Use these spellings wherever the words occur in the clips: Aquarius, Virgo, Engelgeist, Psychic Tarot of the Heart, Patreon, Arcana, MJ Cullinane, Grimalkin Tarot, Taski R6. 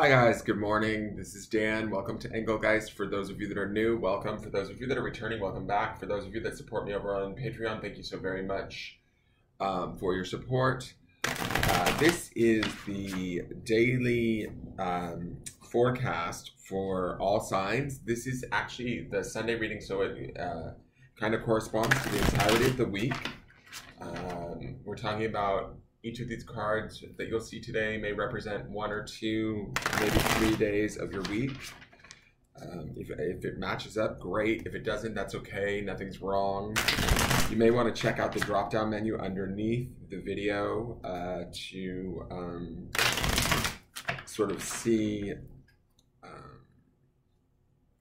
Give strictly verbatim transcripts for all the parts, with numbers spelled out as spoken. Hi guys, good morning. This is Dan. Welcome to Engelgeist. For those of you that are new, welcome. For those of you that are returning, welcome back. For those of you that support me over on Patreon, thank you so very much um, for your support. Uh, this is the daily um, forecast for all signs. This is actually the Sunday reading, so it uh, kind of corresponds to the entirety of the week. Um, we're talking about each of these cards that you'll see today may represent one or two, maybe three days of your week. Um, if, if it matches up, great. If it doesn't, that's okay. Nothing's wrong. You may want to check out the drop-down menu underneath the video uh, to um, sort of see um,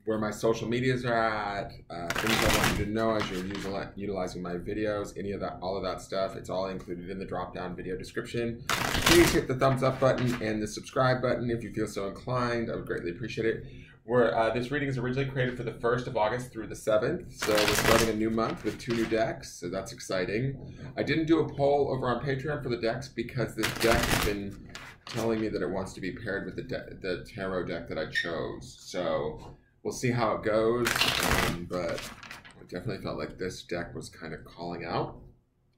where my social medias are at, uh, things I want you to know as you're util utilizing my videos, any of that, all of that stuff. It's all included in the drop-down video description. Please hit the thumbs up button and the subscribe button if you feel so inclined. I would greatly appreciate it. We're, uh, this reading is originally created for the first of August through the seventh, so we're starting a new month with two new decks, so that's exciting. I didn't do a poll over on Patreon for the decks because this deck has been telling me that it wants to be paired with the, the tarot deck that I chose, so we'll see how it goes, um, but it definitely felt like this deck was kind of calling out.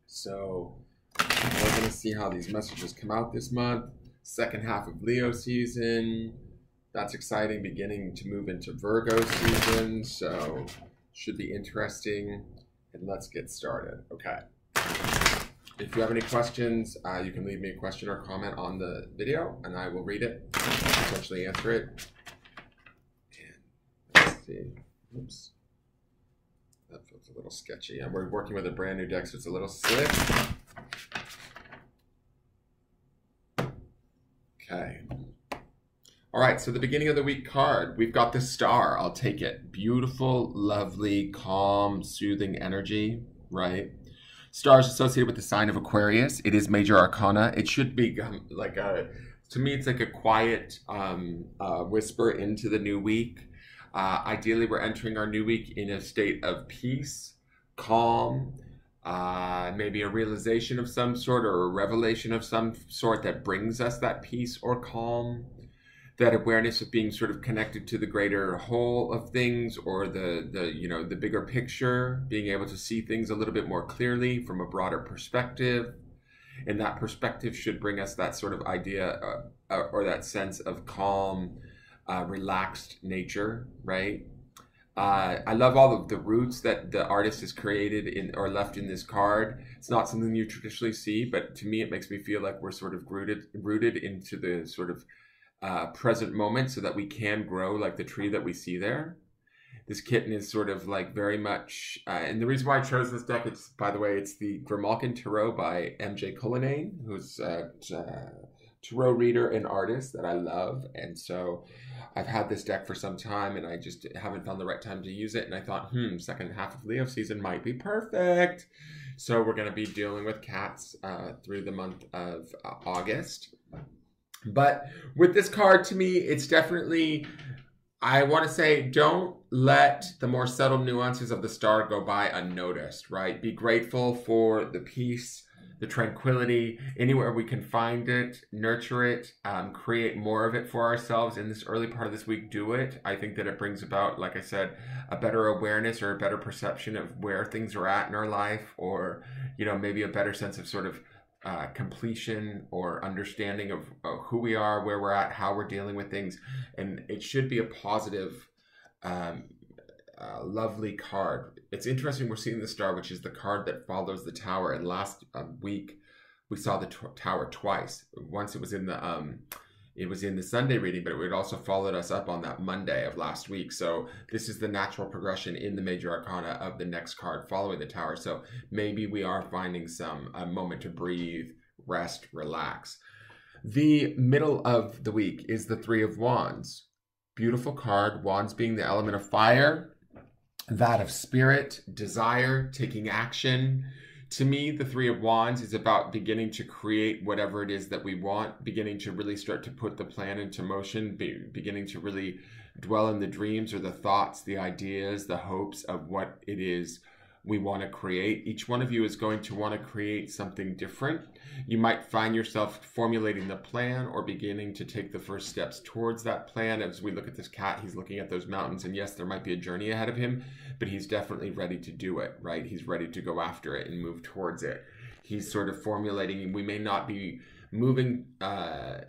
So we're going to see how these messages come out this month. Second half of Leo season, that's exciting, beginning to move into Virgo season, so should be interesting, and let's get started. Okay. If you have any questions, uh, you can leave me a question or comment on the video, and I will read it, potentially answer it. Oops, that feels a little sketchy. And we're working with a brand new deck, so it's a little slick. Okay. All right, so the beginning of the week card, we've got the Star. I'll take it. Beautiful, lovely, calm, soothing energy, right? Star is associated with the sign of Aquarius. It is major arcana. It should be like a, to me, it's like a quiet um, uh, whisper into the new week. Uh, ideally, we're entering our new week in a state of peace, calm, uh, maybe a realization of some sort or a revelation of some sort that brings us that peace or calm, that awareness of being sort of connected to the greater whole of things or the, the, you know, the bigger picture, being able to see things a little bit more clearly from a broader perspective. And that perspective should bring us that sort of idea uh, uh, or that sense of calm, Uh, relaxed nature, right? Uh, I love all of the roots that the artist has created in or left in this card. It's not something you traditionally see, but to me, it makes me feel like we're sort of rooted, rooted into the sort of uh, present moment so that we can grow like the tree that we see there. This kitten is sort of like very much, uh, and the reason why I chose this deck, it's, by the way, it's the Grimalkin Tarot by M J Cullinane, who's a uh, uh, tarot reader and artist that I love. And so I've had this deck for some time and I just haven't found the right time to use it. And I thought, hmm, second half of Leo season might be perfect. So we're going to be dealing with cats uh, through the month of uh, August. But with this card, to me, it's definitely, I want to say, don't let the more subtle nuances of the Star go by unnoticed, right? Be grateful for the peace, the tranquility, anywhere we can find it, nurture it, um, create more of it for ourselves in this early part of this week, do it. I think that it brings about, like I said, a better awareness or a better perception of where things are at in our life, or, you know, maybe a better sense of sort of uh, completion or understanding of, of who we are, where we're at, how we're dealing with things. And it should be a positive, um, uh, lovely card. It's interesting we're seeing the Star, which is the card that follows the Tower. And last um, week, we saw the Tower twice. Once it was in the um, it was in the Sunday reading, but it also followed us up on that Monday of last week. So this is the natural progression in the Major Arcana of the next card following the Tower. So maybe we are finding some a moment to breathe, rest, relax. The middle of the week is the Three of Wands. Beautiful card. Wands being the element of fire, that of spirit, desire, taking action. To me, the Three of Wands is about beginning to create whatever it is that we want, beginning to really start to put the plan into motion, be, beginning to really dwell in the dreams or the thoughts, the ideas, the hopes of what it is we want to create. Each one of you is going to want to create something different. You might find yourself formulating the plan or beginning to take the first steps towards that plan. As we look at this cat, he's looking at those mountains, and yes, there might be a journey ahead of him, but he's definitely ready to do it, right? He's ready to go after it and move towards it. He's sort of formulating. We may not be moving, uh,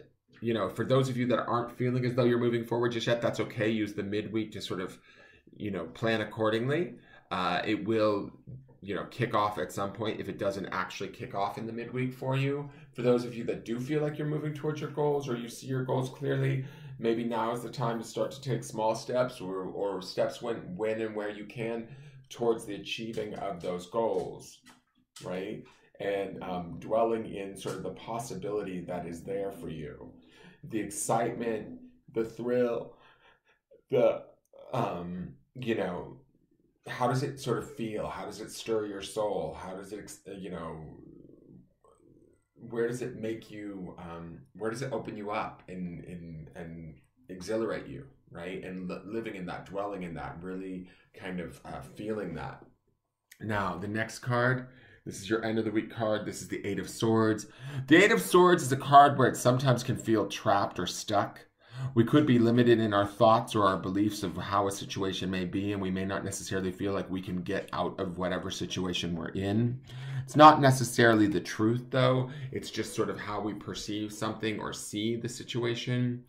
you know, for those of you that aren't feeling as though you're moving forward just yet, that's okay. Use the midweek to sort of, you know, plan accordingly. Uh, it will, you know, kick off at some point if it doesn't actually kick off in the midweek for you. For those of you that do feel like you're moving towards your goals or you see your goals clearly, maybe now is the time to start to take small steps or, or steps when, when and where you can towards the achieving of those goals, right? And um, dwelling in sort of the possibility that is there for you. The excitement, the thrill, the, um, you know, how does it sort of feel? How does it stir your soul? How does it, you know, where does it make you, um, where does it open you up and, and, and exhilarate you, right? And living in that, dwelling in that, really kind of uh, feeling that. Now, the next card, this is your end of the week card. This is the Eight of Swords. The Eight of Swords is a card where it sometimes can feel trapped or stuck. We could be limited in our thoughts or our beliefs of how a situation may be, and we may not necessarily feel like we can get out of whatever situation we're in. It's not necessarily the truth, though. It's just sort of how we perceive something or see the situation.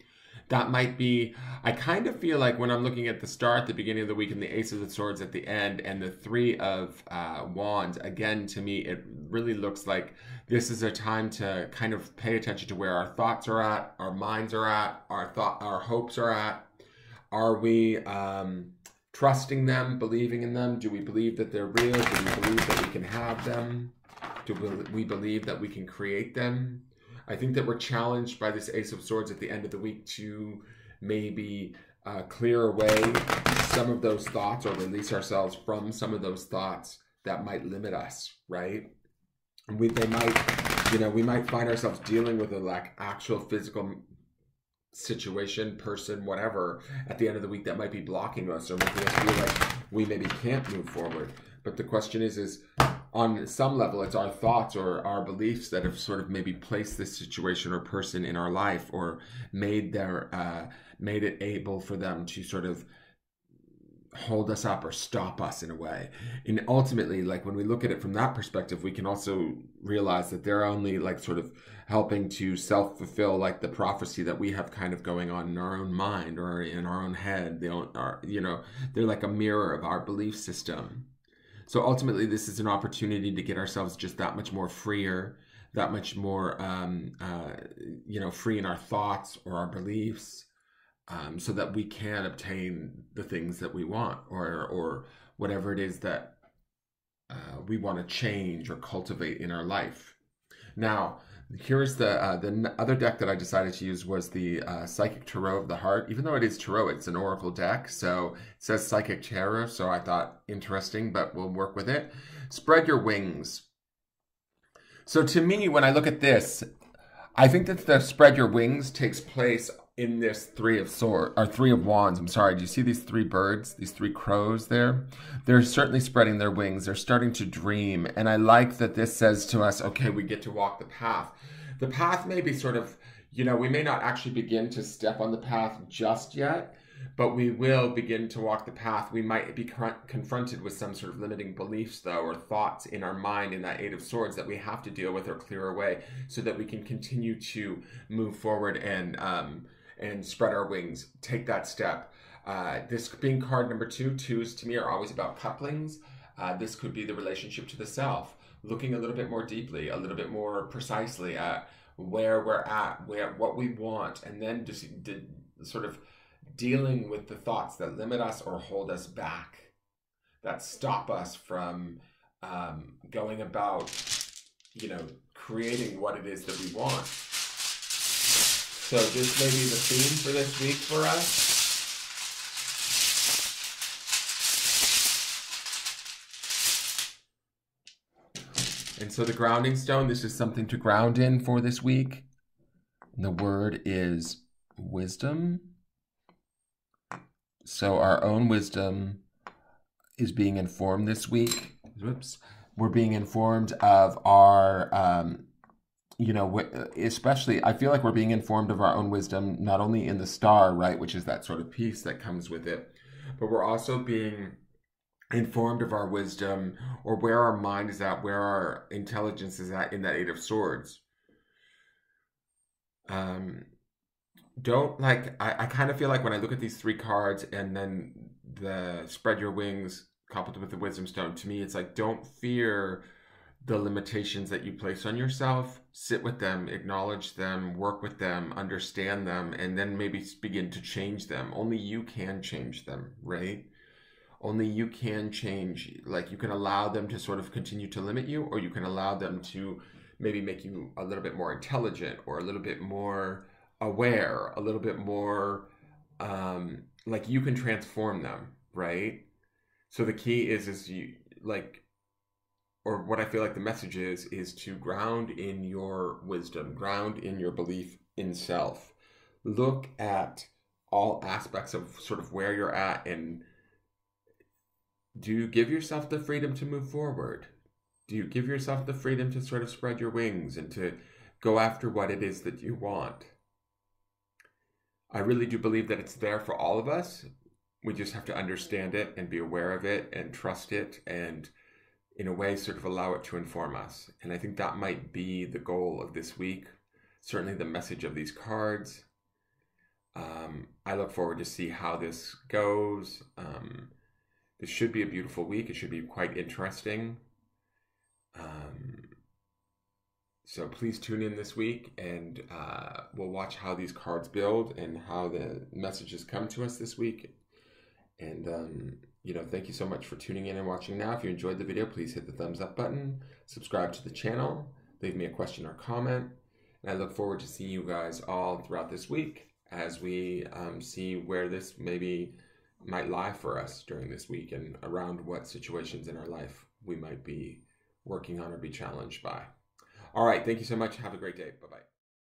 That might be, I kind of feel like when I'm looking at the star at the beginning of the week and the Ace of the Swords at the end and the Three of uh, Wands, again, to me, it really looks like this is a time to kind of pay attention to where our thoughts are at, our minds are at, our, thought, our hopes are at. Are we um, trusting them, believing in them? Do we believe that they're real? Do we believe that we can have them? Do we believe that we can create them? I think that we're challenged by this Ace of Swords at the end of the week to maybe uh, clear away some of those thoughts or release ourselves from some of those thoughts that might limit us, right? And we, they might, you know, we might find ourselves dealing with a like actual physical situation, person, whatever, at the end of the week that might be blocking us or making us feel like we maybe can't move forward. But the question is, is on some level, it's our thoughts or our beliefs that have sort of maybe placed this situation or person in our life or made their uh, made it able for them to sort of hold us up or stop us in a way. And ultimately, like when we look at it from that perspective, we can also realize that they're only like sort of helping to self-fulfill like the prophecy that we have kind of going on in our own mind or in our own head. They don't are, you know, they're like a mirror of our belief system. So ultimately, this is an opportunity to get ourselves just that much more freer, that much more, um, uh, you know, free in our thoughts or our beliefs, um, so that we can obtain the things that we want or, or whatever it is that uh, we want to change or cultivate in our life. Now, here's the, uh, the other deck that I decided to use was the uh, Psychic Tarot of the Heart. Even though it is Tarot, it's an oracle deck. So it says Psychic Tarot, so I thought interesting, but we'll work with it. Spread your wings. So to me, when I look at this, I think that the spread your wings takes place in this three of sword or three of wands. I'm sorry. Do you see these three birds, these three crows there? They're certainly spreading their wings. They're starting to dream. And I like that this says to us, okay, we get to walk the path. The path may be sort of, you know, we may not actually begin to step on the path just yet, but we will begin to walk the path. We might be confronted with some sort of limiting beliefs, though, or thoughts in our mind in that Eight of Swords that we have to deal with or clear away so that we can continue to move forward and, um, and spread our wings, take that step. Uh, this being card number two, twos to me are always about couplings. Uh, this could be the relationship to the self, looking a little bit more deeply, a little bit more precisely at where we're at, where what we want, and then just did, sort of dealing with the thoughts that limit us or hold us back, that stop us from um, going about, you know, creating what it is that we want. So this may be the theme for this week for us. And so the grounding stone, this is something to ground in for this week. And the word is wisdom. So our own wisdom is being informed this week. whoops, we're being informed of our, um, you know, especially, I feel like we're being informed of our own wisdom, not only in the star, right, which is that sort of peace that comes with it, but we're also being informed of our wisdom or where our mind is at, where our intelligence is at in that Eight of Swords. Um, don't like, I, I kind of feel like when I look at these three cards and then the spread your wings coupled with the wisdom stone, to me, it's like, don't fear the limitations that you place on yourself. Sit with them, acknowledge them, work with them, understand them, and then maybe begin to change them. Only you can change them, right? Only you can change, like you can allow them to sort of continue to limit you, or you can allow them to maybe make you a little bit more intelligent or a little bit more aware, a little bit more, um, like you can transform them, right? So the key is, is you like, or what I feel like the message is, is to ground in your wisdom, ground in your belief in self. Look at all aspects of sort of where you're at, and do you give yourself the freedom to move forward? Do you give yourself the freedom to sort of spread your wings and to go after what it is that you want? I really do believe that it's there for all of us. We just have to understand it and be aware of it and trust it and in a way sort of allow it to inform us. And I think that might be the goal of this week, certainly the message of these cards. Um, I look forward to see how this goes. Um, It should be a beautiful week. It should be quite interesting. Um, so please tune in this week, and uh, we'll watch how these cards build and how the messages come to us this week. And, um, you know, thank you so much for tuning in and watching now. If you enjoyed the video, please hit the thumbs up button, subscribe to the channel, leave me a question or comment. And I look forward to seeing you guys all throughout this week as we um, see where this maybe might lie for us during this week and around what situations in our life we might be working on or be challenged by. All right, thank you so much. Have a great day. Bye-bye.